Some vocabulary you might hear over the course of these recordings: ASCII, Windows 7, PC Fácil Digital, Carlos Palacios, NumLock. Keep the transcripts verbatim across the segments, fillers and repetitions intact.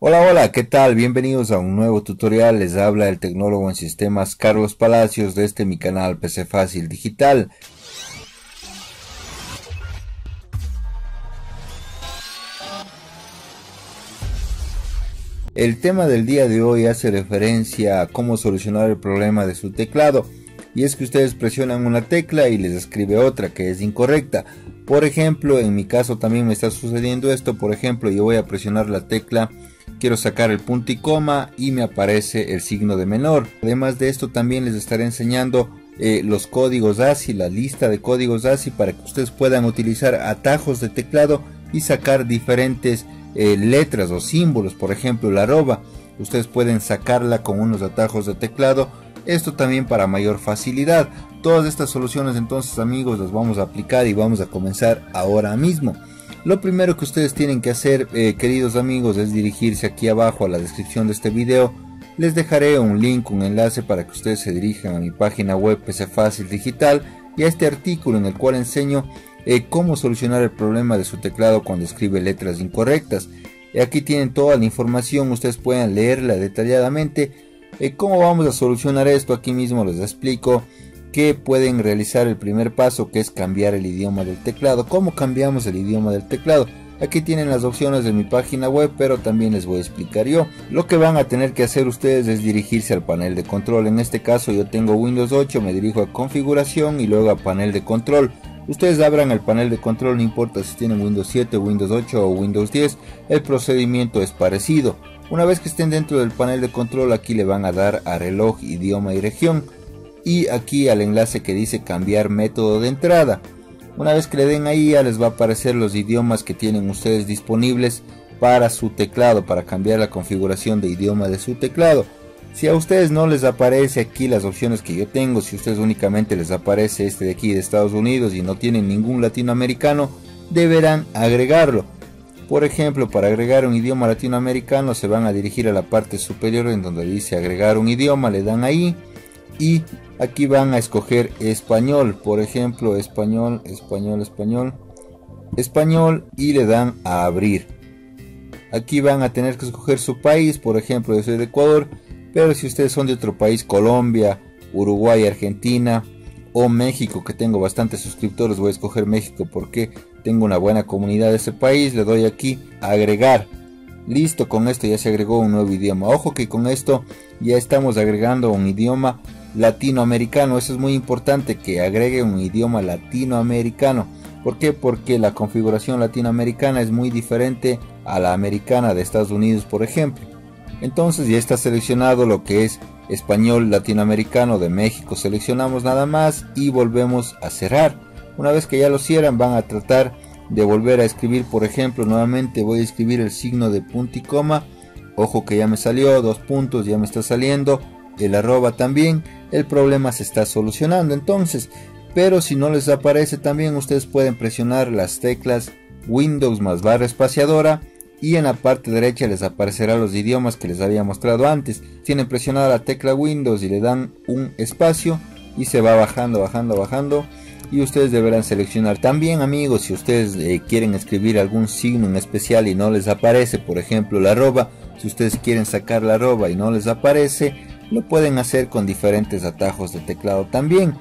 Hola, hola, ¿qué tal? Bienvenidos a un nuevo tutorial. Les habla el tecnólogo en sistemas Carlos Palacios desde mi canal P C Fácil Digital. El tema del día de hoy hace referencia a cómo solucionar el problema de su teclado, y es que ustedes presionan una tecla y les escribe otra que es incorrecta. Por ejemplo, en mi caso también me está sucediendo esto. Por ejemplo, yo voy a presionar la tecla, quiero sacar el punto y coma y me aparece el signo de menor. Además de esto, también les estaré enseñando eh, los códigos ASCII, la lista de códigos ASCII, para que ustedes puedan utilizar atajos de teclado y sacar diferentes Eh, letras o símbolos. Por ejemplo, la arroba, ustedes pueden sacarla con unos atajos de teclado, esto también para mayor facilidad. Todas estas soluciones, entonces, amigos, las vamos a aplicar y vamos a comenzar ahora mismo. Lo primero que ustedes tienen que hacer, eh, queridos amigos, es dirigirse aquí abajo a la descripción de este video. Les dejaré un link, un enlace para que ustedes se dirijan a mi página web P C Fácil Digital y a este artículo en el cual enseño Eh, cómo solucionar el problema de su teclado cuando escribe letras incorrectas. Eh, aquí tienen toda la información, ustedes pueden leerla detalladamente. Eh, cómo vamos a solucionar esto, aquí mismo les explico que pueden realizar el primer paso, que es cambiar el idioma del teclado. ¿Cómo cambiamos el idioma del teclado? Aquí tienen las opciones de mi página web, pero también les voy a explicar yo. Lo que van a tener que hacer ustedes es dirigirse al panel de control. En este caso yo tengo Windows ocho, me dirijo a configuración y luego a panel de control. Ustedes abran el panel de control, no importa si tienen Windows siete, Windows ocho o Windows diez, el procedimiento es parecido. Una vez que estén dentro del panel de control, aquí le van a dar a reloj, idioma y región, y aquí al enlace que dice cambiar método de entrada. Una vez que le den ahí, ya les va a aparecer los idiomas que tienen ustedes disponibles para su teclado, para cambiar la configuración de idioma de su teclado. Si a ustedes no les aparece aquí las opciones que yo tengo, si a ustedes únicamente les aparece este de aquí de Estados Unidos y no tienen ningún latinoamericano, deberán agregarlo. Por ejemplo, para agregar un idioma latinoamericano se van a dirigir a la parte superior en donde dice agregar un idioma, le dan ahí y aquí van a escoger español. Por ejemplo, español, español, español, español, y le dan a abrir. Aquí van a tener que escoger su país. Por ejemplo, yo soy de Ecuador, pero si ustedes son de otro país, Colombia, Uruguay, Argentina o México, que tengo bastantes suscriptores, voy a escoger México porque tengo una buena comunidad de ese país. Le doy aquí agregar. Listo, con esto ya se agregó un nuevo idioma. Ojo que con esto ya estamos agregando un idioma latinoamericano. Eso es muy importante, que agregue un idioma latinoamericano. ¿Por qué? Porque la configuración latinoamericana es muy diferente a la americana de Estados Unidos, por ejemplo. Entonces ya está seleccionado lo que es español latinoamericano de México, seleccionamos nada más y volvemos a cerrar. Una vez que ya lo cierran, van a tratar de volver a escribir. Por ejemplo, nuevamente voy a escribir el signo de punto y coma, ojo que ya me salió, dos puntos, ya me está saliendo, el arroba también, el problema se está solucionando entonces. Pero si no les aparece, también ustedes pueden presionar las teclas Windows más barra espaciadora y en la parte derecha les aparecerán los idiomas que les había mostrado antes. Tienen presionada la tecla Windows y le dan un espacio y se va bajando, bajando, bajando, y ustedes deberán seleccionar. También, amigos, si ustedes eh, quieren escribir algún signo en especial y no les aparece, por ejemplo la arroba, si ustedes quieren sacar la arroba y no les aparece, lo pueden hacer con diferentes atajos de teclado también.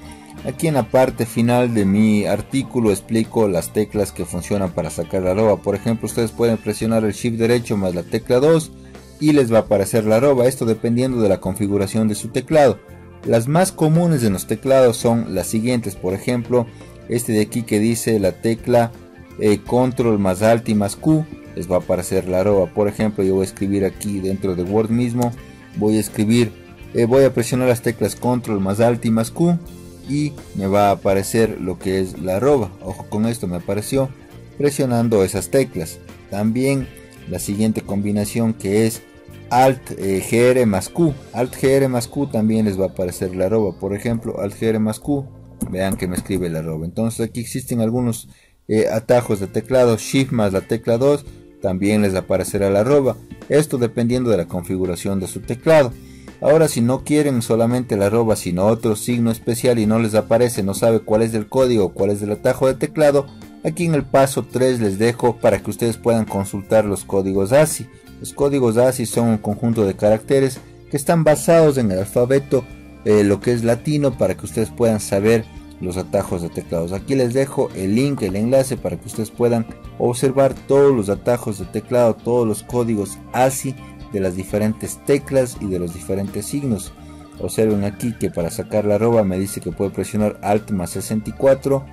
Aquí en la parte final de mi artículo explico las teclas que funcionan para sacar la arroba. Por ejemplo, ustedes pueden presionar el shift derecho más la tecla dos y les va a aparecer la arroba, esto dependiendo de la configuración de su teclado. Las más comunes en los teclados son las siguientes. Por ejemplo, este de aquí que dice la tecla eh, control más alt y más Q, les va a aparecer la arroba. Por ejemplo, yo voy a escribir aquí dentro de Word mismo, voy a escribir, eh, voy a presionar las teclas control más alt y más Q y me va a aparecer lo que es la arroba. Ojo con esto, me apareció presionando esas teclas. También la siguiente combinación, que es alt eh, gr más Q, alt gr más Q, también les va a aparecer la arroba. Por ejemplo, alt gr más Q, vean que me escribe la arroba. Entonces aquí existen algunos eh, atajos de teclado. Shift más la tecla dos, también les aparecerá la arroba, esto dependiendo de la configuración de su teclado. Ahora, si no quieren solamente la arroba sino otro signo especial y no les aparece, no sabe cuál es el código o cuál es el atajo de teclado, aquí en el paso tres les dejo para que ustedes puedan consultar los códigos ASCII. Los códigos ASCII son un conjunto de caracteres que están basados en el alfabeto, eh, lo que es latino, para que ustedes puedan saber los atajos de teclados. Aquí les dejo el link, el enlace, para que ustedes puedan observar todos los atajos de teclado, todos los códigos ASCII de las diferentes teclas y de los diferentes signos. Observen aquí que para sacar la arroba me dice que puedo presionar Alt más sesenta y cuatro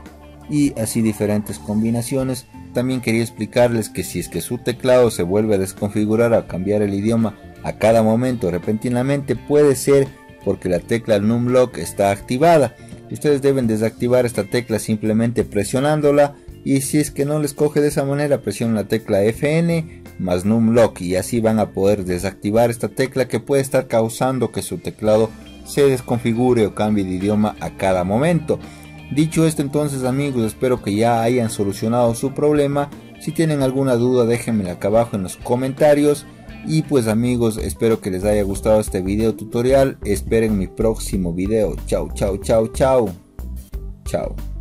y así diferentes combinaciones. También quería explicarles que si es que su teclado se vuelve a desconfigurar, a cambiar el idioma a cada momento repentinamente, puede ser porque la tecla NumLock está activada. Ustedes deben desactivar esta tecla simplemente presionándola, y si es que no les coge de esa manera, presionen la tecla F N más NumLock y así van a poder desactivar esta tecla que puede estar causando que su teclado se desconfigure o cambie de idioma a cada momento. Dicho esto, entonces, amigos, espero que ya hayan solucionado su problema. Si tienen alguna duda, déjenmela acá abajo en los comentarios. Y pues, amigos, espero que les haya gustado este video tutorial. Esperen mi próximo video. Chao, chao, chao, chao. Chao.